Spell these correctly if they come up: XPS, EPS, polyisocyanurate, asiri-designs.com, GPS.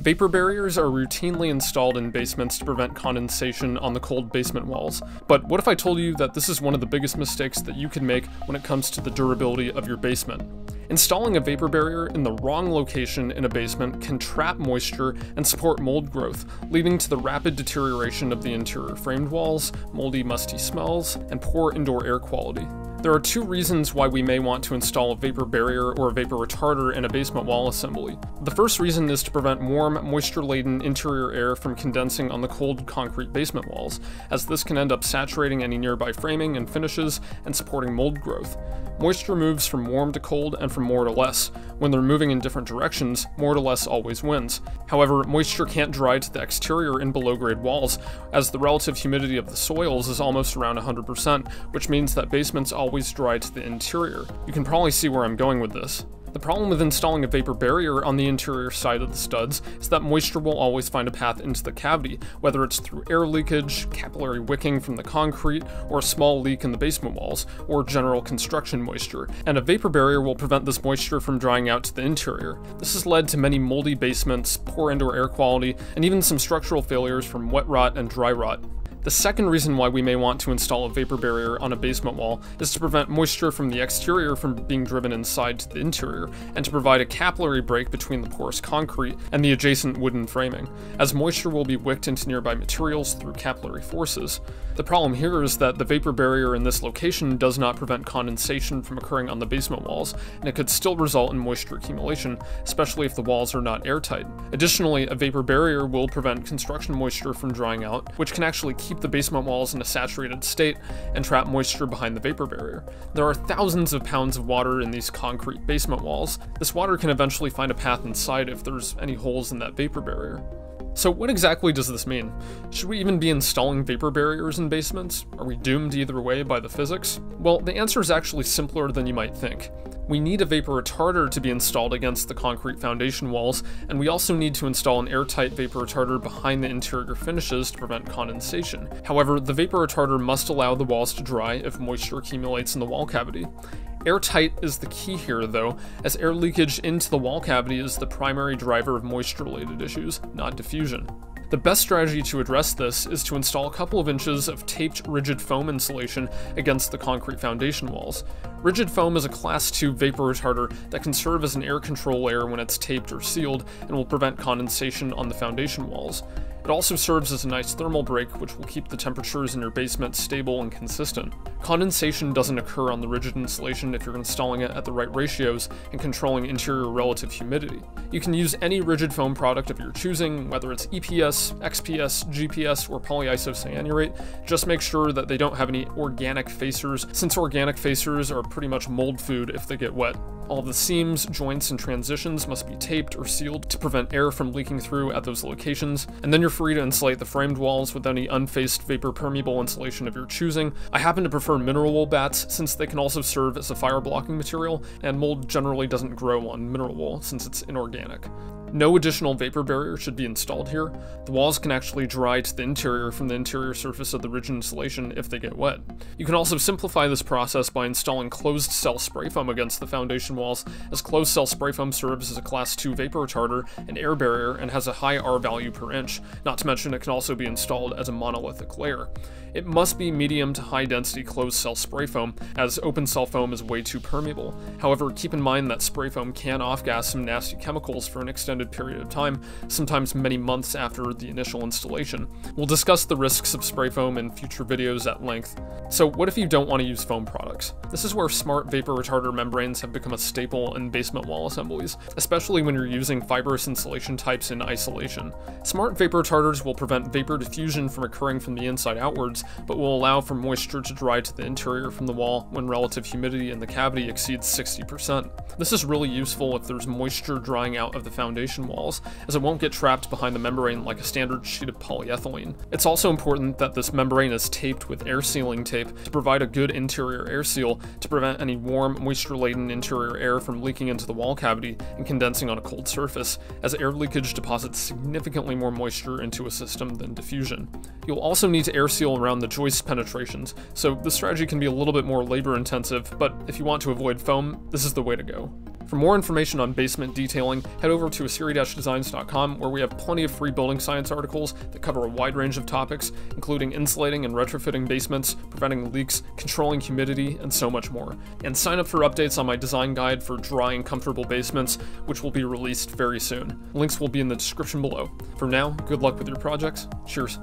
Vapor barriers are routinely installed in basements to prevent condensation on the cold basement walls, but what if I told you that this is one of the biggest mistakes that you can make when it comes to the durability of your basement? Installing a vapor barrier in the wrong location in a basement can trap moisture and support mold growth, leading to the rapid deterioration of the interior framed walls, moldy, musty smells, and poor indoor air quality. There are two reasons why we may want to install a vapor barrier or a vapor retarder in a basement wall assembly. The first reason is to prevent warm, moisture-laden interior air from condensing on the cold concrete basement walls, as this can end up saturating any nearby framing and finishes and supporting mold growth. Moisture moves from warm to cold and from more to less. When they're moving in different directions, more to less always wins. However, moisture can't dry to the exterior in below-grade walls, as the relative humidity of the soils is almost around 100%, which means that basements always dry to the interior. You can probably see where I'm going with this. The problem with installing a vapor barrier on the interior side of the studs is that moisture will always find a path into the cavity, whether it's through air leakage, capillary wicking from the concrete, or a small leak in the basement walls, or general construction moisture, and a vapor barrier will prevent this moisture from drying out to the interior. This has led to many moldy basements, poor indoor air quality, and even some structural failures from wet rot and dry rot. The second reason why we may want to install a vapor barrier on a basement wall is to prevent moisture from the exterior from being driven inside to the interior, and to provide a capillary break between the porous concrete and the adjacent wooden framing, as moisture will be wicked into nearby materials through capillary forces. The problem here is that the vapor barrier in this location does not prevent condensation from occurring on the basement walls, and it could still result in moisture accumulation, especially if the walls are not airtight. Additionally, a vapor barrier will prevent construction moisture from drying out, which can actually keep the basement walls in a saturated state and trap moisture behind the vapor barrier. There are thousands of pounds of water in these concrete basement walls. This water can eventually find a path inside if there's any holes in that vapor barrier. So what exactly does this mean? Should we even be installing vapor barriers in basements? Are we doomed either way by the physics? Well, the answer is actually simpler than you might think. We need a vapor retarder to be installed against the concrete foundation walls, and we also need to install an airtight vapor retarder behind the interior finishes to prevent condensation. However, the vapor retarder must allow the walls to dry if moisture accumulates in the wall cavity. Airtight is the key here, though, as air leakage into the wall cavity is the primary driver of moisture-related issues, not diffusion. The best strategy to address this is to install a couple of inches of taped rigid foam insulation against the concrete foundation walls. Rigid foam is a Class 2 vapor retarder that can serve as an air control layer when it's taped or sealed and will prevent condensation on the foundation walls. It also serves as a nice thermal break, which will keep the temperatures in your basement stable and consistent. Condensation doesn't occur on the rigid insulation if you're installing it at the right ratios and controlling interior relative humidity. You can use any rigid foam product of your choosing, whether it's EPS, XPS, GPS, or polyisocyanurate. Just make sure that they don't have any organic facers, since organic facers are pretty much mold food if they get wet. All the seams, joints, and transitions must be taped or sealed to prevent air from leaking through at those locations, and then you're free to insulate the framed walls with any unfaced vapor permeable insulation of your choosing. I happen to prefer mineral wool bats, since they can also serve as a fire blocking material, and mold generally doesn't grow on mineral wool since it's inorganic. No additional vapor barrier should be installed here. The walls can actually dry to the interior from the interior surface of the rigid insulation if they get wet. You can also simplify this process by installing closed cell spray foam against the foundation walls, as closed cell spray foam serves as a Class 2 vapor retarder and air barrier and has a high R value per inch, not to mention it can also be installed as a monolithic layer. It must be medium to high density closed cell spray foam, as open cell foam is way too permeable. However, keep in mind that spray foam can off-gas some nasty chemicals for an extended period of time, sometimes many months after the initial installation. We'll discuss the risks of spray foam in future videos at length. So what if you don't want to use foam products? This is where smart vapor retarder membranes have become a staple in basement wall assemblies, especially when you're using fibrous insulation types in isolation. Smart vapor retarders will prevent vapor diffusion from occurring from the inside outwards, but will allow for moisture to dry to the interior from the wall when relative humidity in the cavity exceeds 60%. This is really useful if there's moisture drying out of the foundation walls, as it won't get trapped behind the membrane like a standard sheet of polyethylene. It's also important that this membrane is taped with air sealing tape to provide a good interior air seal to prevent any warm, moisture-laden interior air from leaking into the wall cavity and condensing on a cold surface, as air leakage deposits significantly more moisture into a system than diffusion. You'll also need to air seal around the joist penetrations, so this strategy can be a little bit more labor-intensive, but if you want to avoid foam, this is the way to go. For more information on basement detailing, head over to asiri-designs.com, where we have plenty of free building science articles that cover a wide range of topics, including insulating and retrofitting basements, preventing leaks, controlling humidity, and so much more. And sign up for updates on my design guide for dry and comfortable basements, which will be released very soon. Links will be in the description below. For now, good luck with your projects. Cheers.